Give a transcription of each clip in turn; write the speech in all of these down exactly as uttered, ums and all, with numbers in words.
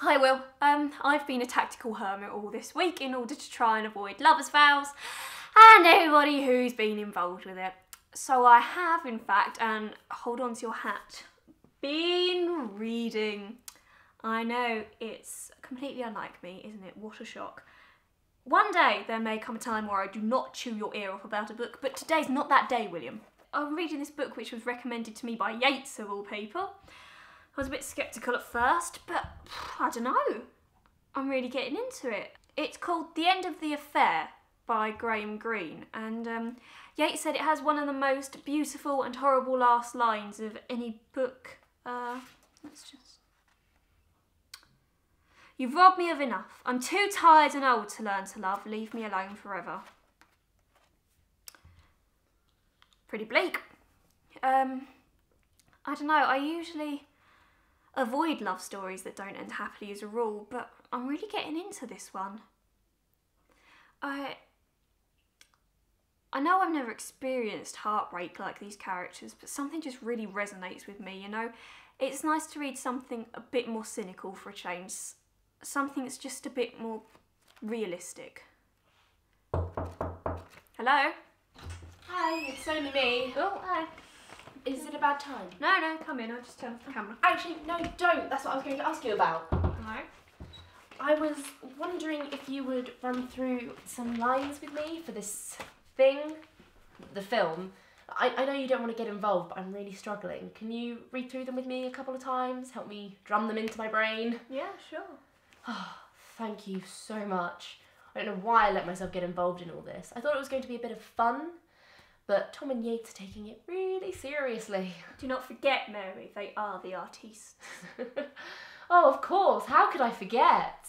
Hi Will, um, I've been a tactical hermit all this week in order to try and avoid Lovers Vows and everybody who's been involved with it. So I have in fact, and hold on to your hat, been reading. I know, it's completely unlike me, isn't it? What a shock. One day there may come a time where I do not chew your ear off about a book, but today's not that day, William. I'm reading this book which was recommended to me by Yates of all people. I was a bit sceptical at first, but I don't know, I'm really getting into it. It's called The End of the Affair by Graham Greene, and um, Yates said it has one of the most beautiful and horrible last lines of any book. Uh, let's just... You've robbed me of enough. I'm too tired and old to learn to love. Leave me alone forever. Pretty bleak. Um, I don't know, I usually avoid love stories that don't end happily as a rule, but I'm really getting into this one. I I know I've never experienced heartbreak like these characters, but something just really resonates with me, you know? It's nice to read something a bit more cynical for a change, something that's just a bit more realistic. Hello? Hi, it's only me. Oh, hi. Is it a bad time? No, no, come in, I'll just turn off the camera. Actually, no, don't. That's what I was going to ask you about. Hello? I was wondering if you would run through some lines with me for this thing, the film. I, I know you don't want to get involved, but I'm really struggling. Can you read through them with me a couple of times? Help me drum them into my brain? Yeah, sure. Oh, thank you so much. I don't know why I let myself get involved in all this. I thought it was going to be a bit of fun, but Tom and Yates are taking it really seriously. Do not forget, Mary, they are the artistes. Oh, of course, how could I forget?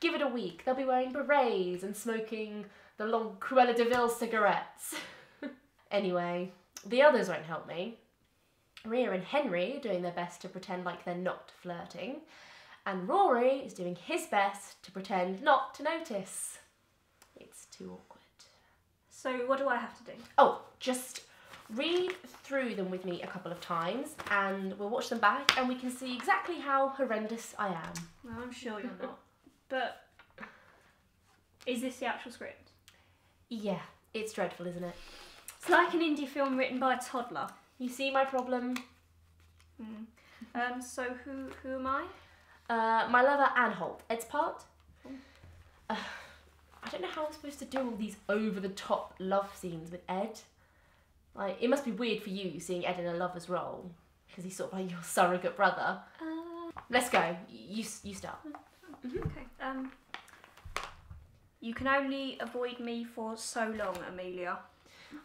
Give it a week, they'll be wearing berets and smoking the long Cruella deVil cigarettes. Anyway, the others won't help me. Rhea and Henry are doing their best to pretend like they're not flirting, and Rory is doing his best to pretend not to notice. It's too awkward. So what do I have to do? Oh, just read through them with me a couple of times and we'll watch them back and we can see exactly how horrendous I am. Well, I'm sure you're not. But is this the actual script? Yeah, it's dreadful, isn't it? It's like an indie film written by a toddler. You see my problem? Mm. Um, so who, who am I? Uh, my lover, Anne Holt. Ed's part. Oh. Uh, I don't know how I'm supposed to do all these over-the-top love scenes with Ed. Like, it must be weird for you seeing Ed in a lover's role, because he's sort of like your surrogate brother. Uh, Let's go. You you start. Mm-hmm. Okay. Um. You can only avoid me for so long, Amelia.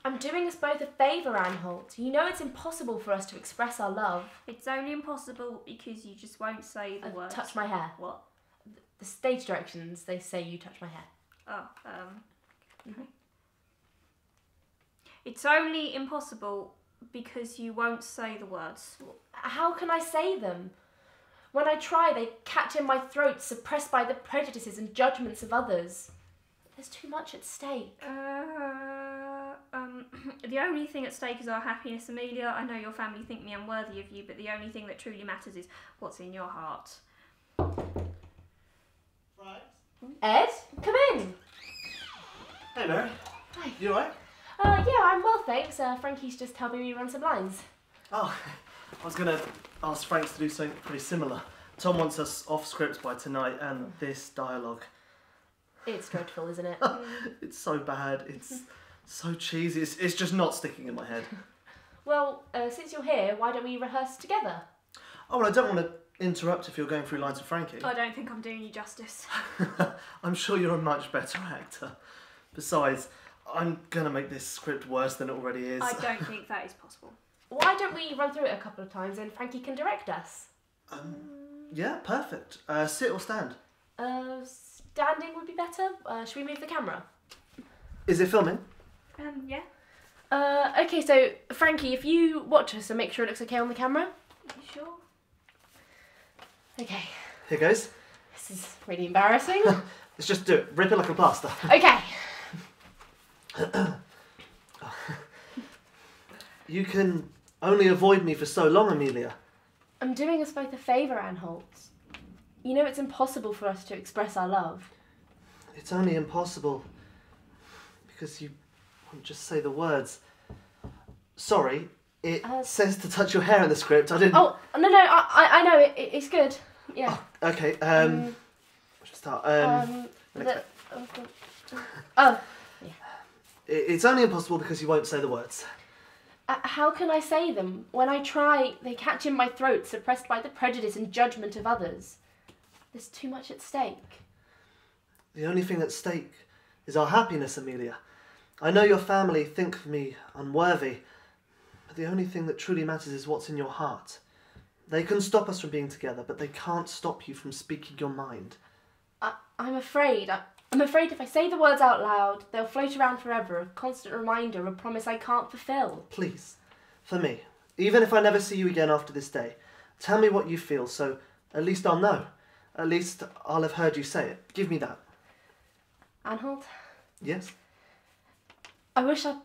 I'm doing us both a favour, Anne Holt. You know it's impossible for us to express our love. It's only impossible because you just won't say the uh, words. Touch my hair. What? The stage directions, they say you touch my hair. Oh, um, okay. It's only impossible because you won't say the words. How can I say them? When I try, they catch in my throat, suppressed by the prejudices and judgments of others. There's too much at stake. Uh, um, the only thing at stake is our happiness, Amelia. I know your family think me unworthy of you, but the only thing that truly matters is what's in your heart. Right. Ed, come in. Hey, Mary. Hi. You alright? Uh, yeah, I'm well, thanks. Uh, Frankie's just helping me run some lines. Oh, I was going to ask Frank to do something pretty similar. Tom wants us off script by tonight and this dialogue. It's dreadful, isn't it? It's so bad. It's so cheesy. It's, it's just not sticking in my head. Well, uh, since you're here, why don't we rehearse together? Oh, well, I don't want to interrupt if you're going through lines of Frankie. I don't think I'm doing you justice. I'm sure you're a much better actor. Besides, I'm going to make this script worse than it already is. I don't think that is possible. Why don't we run through it a couple of times and Frankie can direct us? Um, yeah, perfect. Uh, sit or stand? Uh, standing would be better. Uh, should we move the camera? Is it filming? Um, yeah. Uh, okay, so Frankie, if you watch us and make sure it looks okay on the camera. Are you sure? Okay. Here goes. This is really embarrassing. Let's just do it. Rip it like a plaster. Okay. You can only avoid me for so long, Amelia. I'm doing us both a favour, Anne Holt. You know it's impossible for us to express our love. It's only impossible because you won't just say the words. Sorry, it uh, says to touch your hair in the script. I didn't... Oh, no, no, I, I know, it, it's good. Yeah. Oh, okay, um, um, we should start. Um, um the, oh, oh, yeah. It, it's only impossible because you won't say the words. Uh, how can I say them? When I try, they catch in my throat, suppressed by the prejudice and judgment of others. There's too much at stake. The only thing at stake is our happiness, Amelia. I know your family think me unworthy, but the only thing that truly matters is what's in your heart. They can stop us from being together, but they can't stop you from speaking your mind. I, I'm afraid. I, I'm afraid if I say the words out loud, they'll float around forever, a constant reminder, a promise I can't fulfill. Please, for me, even if I never see you again after this day, tell me what you feel, so at least I'll know. At least I'll have heard you say it. Give me that. Anhold? Yes? I wish I,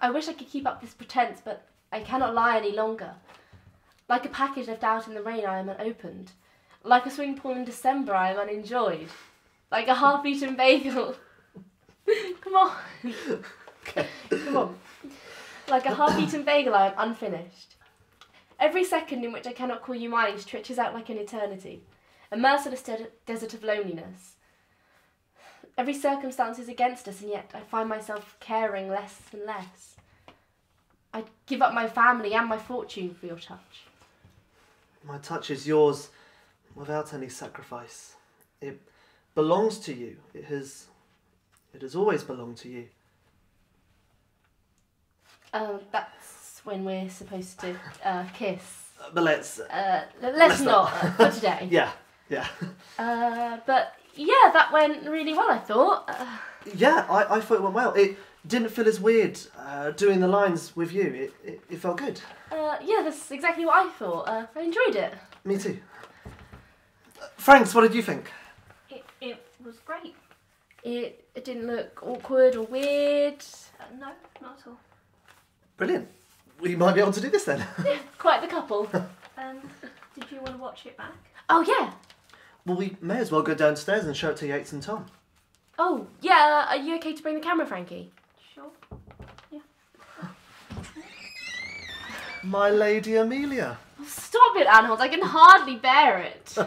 I wish I could keep up this pretense, but I cannot lie any longer. Like a package left out in the rain, I am unopened. Like a swimming pool in December, I am unenjoyed. Like a half-eaten bagel. Come on. Okay. Come on. Like a half-eaten bagel, I am unfinished. Every second in which I cannot call you mine stretches out like an eternity. A merciless de desert of loneliness. Every circumstance is against us, and yet I find myself caring less and less. I'd give up my family and my fortune for your touch. My touch is yours without any sacrifice. It belongs to you. It has, it has always belonged to you. Uh, that's when we're supposed to uh, kiss. But let's... Uh, let's, let's not, not. Uh, for today. Yeah. Yeah. Uh, but yeah, that went really well, I thought. Uh, yeah, I, I thought it went well. It didn't feel as weird uh, doing the lines with you. It, it, it felt good. Uh, yeah, that's exactly what I thought. Uh, I enjoyed it. Me too. Uh, Franks, what did you think? It, it was great. It, it didn't look awkward or weird. Uh, no, not at all. Brilliant. We might be able to do this then. Yeah, quite the couple. um, did you want to watch it back? Oh, yeah. Well, we may as well go downstairs and show it to Yates and Tom. Oh, yeah. Uh, are you okay to bring the camera, Frankie? Sure. Yeah. My Lady Amelia. Oh, stop it, Anhold. I can hardly bear it.